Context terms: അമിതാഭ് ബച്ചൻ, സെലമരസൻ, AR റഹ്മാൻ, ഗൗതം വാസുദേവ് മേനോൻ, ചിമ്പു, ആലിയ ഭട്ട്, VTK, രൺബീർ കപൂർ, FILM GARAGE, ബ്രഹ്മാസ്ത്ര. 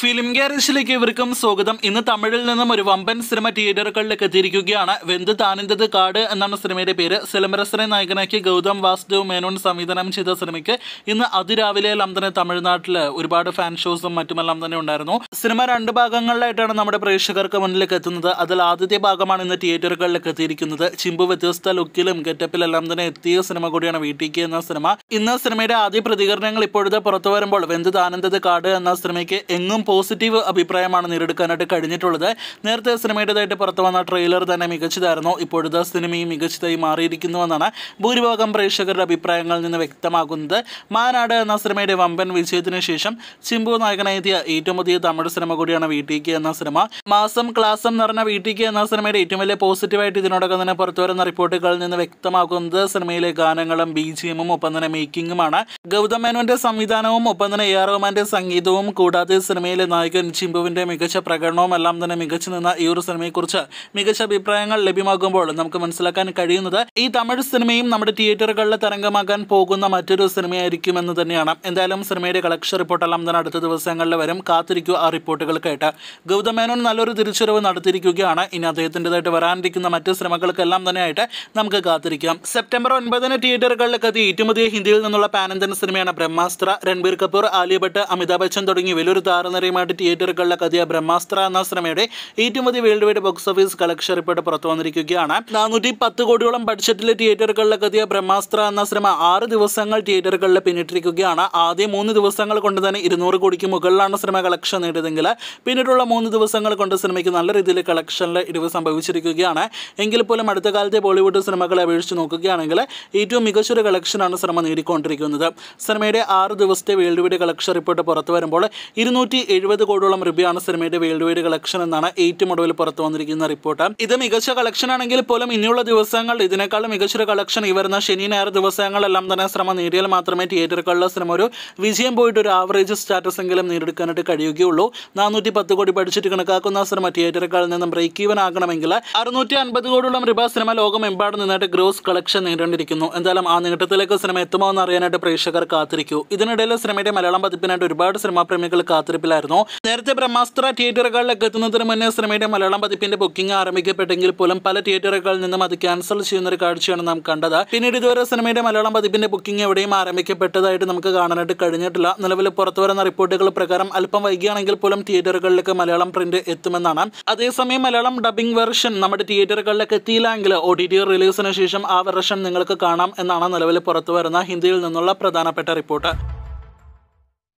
Film ഗാരേജിലേക്ക് ഇവർക്കും സ്വാഗതം. ഇന്ന് തമിഴിൽ നിന്നും ഒരു വമ്പൻ സിനിമ തിയേറ്ററുകളിലേക്ക് എത്തിയിരിക്കുകയാണ് വെന്ത് താനിന്തത് കാട് എന്നാണ് സിനിമയുടെ പേര്. സെലമരസനെ നായകനാക്കി ഗൗതം വാസുദേവ് മേനോൻ സംവിധാനം ചെയ്ത സിനിമയ്ക്ക് ഇന്ന് അതിരാവിലെ തന്നെ തമിഴ്നാട്ടിൽ ഒരുപാട് ഫാൻ ഷോസും മറ്റുമെല്ലാം തന്നെ ഉണ്ടായിരുന്നു. സിനിമ രണ്ട് ഭാഗങ്ങളിലായിട്ടാണ് നമ്മുടെ പ്രേക്ഷകർക്ക് മുന്നിലേക്ക് എത്തുന്നത്. അതിൽ ആദ്യത്തെ ഭാഗമാണ് ഇന്ന് തിയേറ്ററുകളിലേക്ക് എത്തിയിരിക്കുന്നത്. ചിമ്പു വ്യത്യസ്ത ലുക്കിലും ഗെറ്റപ്പിലെല്ലാം തന്നെ എത്തിയ സിനിമ കൂടിയാണ് VTK എന്ന സിനിമ. ഇന്ന് സിനിമയുടെ ആദ്യ പ്രതികരണങ്ങൾ ഇപ്പോഴത്തെ പുറത്തു വരുമ്പോൾ വെന്ത് താനിന്തത് കാട് എന്ന സിനിമയ്ക്ക് എങ്ങും പോസിറ്റീവ് അഭിപ്രായമാണ് നേരിടുക്കാനായിട്ട് കഴിഞ്ഞിട്ടുള്ളത്. നേരത്തെ സിനിമയുടേതായിട്ട് പുറത്തു വന്ന ട്രെയിലർ തന്നെ മികച്ചതായിരുന്നു. ഇപ്പോഴത്തെ സിനിമയും മികച്ചതായി മാറിയിരിക്കുന്നുവെന്നാണ് ഭൂരിഭാഗം പ്രേക്ഷകരുടെ അഭിപ്രായങ്ങളിൽ നിന്ന് വ്യക്തമാകുന്നത്. മാനാട് എന്ന സിനിമയുടെ വമ്പൻ വിജയത്തിന് ശേഷം ചിമ്പു നായകനെത്തിയ ഏറ്റവും പുതിയ തമിഴ് സിനിമ കൂടിയാണ് VTK എന്ന സിനിമ. മാസം ക്ലാസം നിറഞ്ഞ VTK എന്ന സിനിമയുടെ ഏറ്റവും വലിയ പോസിറ്റീവായിട്ട് ഇതിനോടൊപ്പം തന്നെ പുറത്തു വരുന്ന റിപ്പോർട്ടുകളിൽ നിന്ന് വ്യക്തമാക്കുന്നത് സിനിമയിലെ ഗാനങ്ങളും BGMഉം ഒപ്പം തന്നെ മേക്കിങ്ങുമാണ്. ഗൗതം മേനോന്റെ സംവിധാനവും ഒപ്പം തന്നെ AR റഹ്മാന്റെ സംഗീതവും കൂടാതെ സിനിമയിലെ നായകൻ ചിമ്പുവിൻ്റെ മികച്ച പ്രകടനവും എല്ലാം തന്നെ മികച്ചു നിന്ന ഈ ഒരു സിനിമയെക്കുറിച്ച് മികച്ച അഭിപ്രായങ്ങൾ ലഭ്യമാകുമ്പോൾ നമുക്ക് മനസ്സിലാക്കാൻ കഴിയുന്നത് ഈ തമിഴ് സിനിമയും നമ്മുടെ തിയേറ്ററുകളിലെ തരംഗമാകാൻ പോകുന്ന മറ്റൊരു സിനിമയായിരിക്കുമെന്ന് തന്നെയാണ്. എന്തായാലും സിനിമയുടെ കളക്ഷൻ റിപ്പോർട്ടെല്ലാം തന്നെ അടുത്ത ദിവസങ്ങളിൽ വരും. കാത്തിരിക്കുക ആ റിപ്പോർട്ടുകൾക്കായിട്ട്. ഗൗതം മേനോൻ നല്ലൊരു തിരിച്ചുവരവ് നടത്തിയിരിക്കുകയാണ്. ഇനി അദ്ദേഹത്തിൻ്റെതായിട്ട് വരാനിരിക്കുന്ന മറ്റ് സിനിമകൾക്കെല്ലാം തന്നെയായിട്ട് നമുക്ക് കാത്തിരിക്കാം. സെപ്റ്റംബർ 9 തിയേറ്ററുകളിലെത്തി ഏറ്റവും പുതിയ ഹിന്ദിയിൽ നിന്നുള്ള പാനന്തൻ സിനിമയാണ് ബ്രഹ്മാസ്ത്ര. രൺബീർ കപൂർ, ആലിയ ഭട്ട്, അമിതാഭ് ബച്ചൻ തുടങ്ങി വലിയൊരു താരനിരയുമായിട്ട് തിയേറ്ററുകളിലെ കഥയ ബ്രഹ്മാസ്ത്ര എന്ന സിനിമയുടെ ഏറ്റവും വലിയ world wide box office collection report പുറത്തു വന്നിരിക്കുകയാണ്. 410 കോടിയോളം ബഡ്ജറ്റിൽ തിയേറ്ററുകളിലെ കഥയ ബ്രഹ്മാസ്ത്ര എന്ന സിനിമ 6 ദിവസങ്ങൾ തിയേറ്ററുകളിൽ പിന്നിട്ടിരിക്കുകയാണ്. ആദ്യ 3 ദിവസങ്ങൾ കൊണ്ട് തന്നെ 200 കോടിക്ക് മുകളിലാണ് സിനിമ കളക്ഷൻ നേടിയതെങ്കിൽ പിന്നീടുള്ള 3 ദിവസങ്ങൾ കൊണ്ട് സിനിമയ്ക്ക് നല്ല രീതിയിൽ കളക്ഷനിൽ ഇടിവ് സംഭവിച്ചിരിക്കുകയാണ്. എങ്കിൽ പോലും അടുത്ത കാലത്തെ ബോളിവുഡ് സിനിമകളെ അപേക്ഷിച്ച് നോക്കുകയാണെങ്കിൽ ഏറ്റവും മികച്ചൊരു കളക്ഷനാണ് സിനിമ നേടിക്കൊണ്ടിരിക്കുന്നത്. സിനിമയുടെ 6 ദിവസത്തെ വേൾഡ് വൈഡ് കളക്ഷൻ റിപ്പോർട്ട് പുറത്തു വരുമ്പോൾ 270 കോടിയോളം രൂപയാണ് സിനിമയുടെ വേൾഡ് വൈഡ് കളക്ഷൻ എന്നാണ് ഏറ്റവും ഒടുവിൽ പുറത്തു വന്നിരിക്കുന്ന റിപ്പോർട്ട്. ഇത് മികച്ച കളക്ഷൻ ആണെങ്കിൽ പോലും ഇനിയുള്ള ദിവസങ്ങൾ ഇതിനേക്കാൾ മികച്ചൊരു കളക്ഷൻ ഈ വരുന്ന ശനി ഞായർ ദിവസങ്ങളെല്ലാം തന്നെ സിനിമ നേടിയാൽ മാത്രമേ തിയേറ്ററുകളിലെ സിനിമ ഒരു വിജയം പോയിട്ട് ഒരു ആവറേജ് സ്റ്റാറ്റസ് എങ്കിലും നേടിയെടുക്കാനായിട്ട് കഴിയുകയുള്ളൂ. 410 കോടി ബഡ്ജറ്റ് കണക്കാക്കുന്ന സിനിമ തിയേറ്ററുകളിൽ നിന്നും ബ്രേക്ക് ഈവൻ ആകണമെങ്കിൽ 650 കോടിയോളം രൂപ സിനിമ ലോകമെമ്പാട് നിന്നായിട്ട് ഗ്രോസ് കളക്ഷൻ നേടേണ്ടിയിരിക്കുന്നു. എന്തായാലും ആ നേട്ടത്തിലേക്ക് സിനിമ എത്തുമോ എന്ന് അറിയാനായിട്ട് പ്രേക്ഷകർ കാത്തിരിക്കൂ. ഇതിനിടയിൽ സിനിമയുടെ മലയാളം പതിപ്പിനായിട്ട് ഒരുപാട് സിനിമാ പ്രേമികൾ കാത്തിരിപ്പിലായിരുന്നു. നേരത്തെ ബ്രഹ്മാസ്ത്ര തിയേറ്ററുകളിലേക്ക് എത്തുന്നതിന് മുന്നേ സിനിമയുടെ മലയാളം പതിപ്പിന്റെ ബുക്കിംഗ് ആരംഭിക്കപ്പെട്ടെങ്കിൽ പോലും പല തിയേറ്ററുകളിൽ നിന്നും അത് ക്യാൻസൽ ചെയ്യുന്ന ഒരു കാഴ്ചയാണ് നാം കണ്ടത്. പിന്നീട് ഇതുവരെ സിനിമയുടെ മലയാളം പതിപ്പിന്റെ ബുക്കിംഗ് എവിടെയും ആരംഭിക്കപ്പെട്ടതായിട്ട് നമുക്ക് കാണാനായിട്ട് കഴിഞ്ഞിട്ടില്ല. നിലവിൽ പുറത്തു വരുന്ന റിപ്പോർട്ടുകൾ പ്രകാരം അല്പം വൈകിയാണെങ്കിൽ പോലും തിയേറ്ററുകളിലേക്ക് മലയാളം പ്രിന്റ് എത്തുമെന്നാണ്. അതേസമയം മലയാളം ഡബിംഗ് വെർഷൻ നമ്മുടെ തിയേറ്ററുകളിലേക്ക് എത്തിയില്ലെങ്കിൽ OTT റിലീസിന് ശേഷം ആ വെർഷൻ നിങ്ങൾക്ക് കാണാം എന്നാണ് നിലവിൽ പുറത്തു വരുന്ന ഹിന്ദിയിൽ നിന്നുള്ള പ്രധാനപ്പെട്ട റിപ്പോർട്ട്.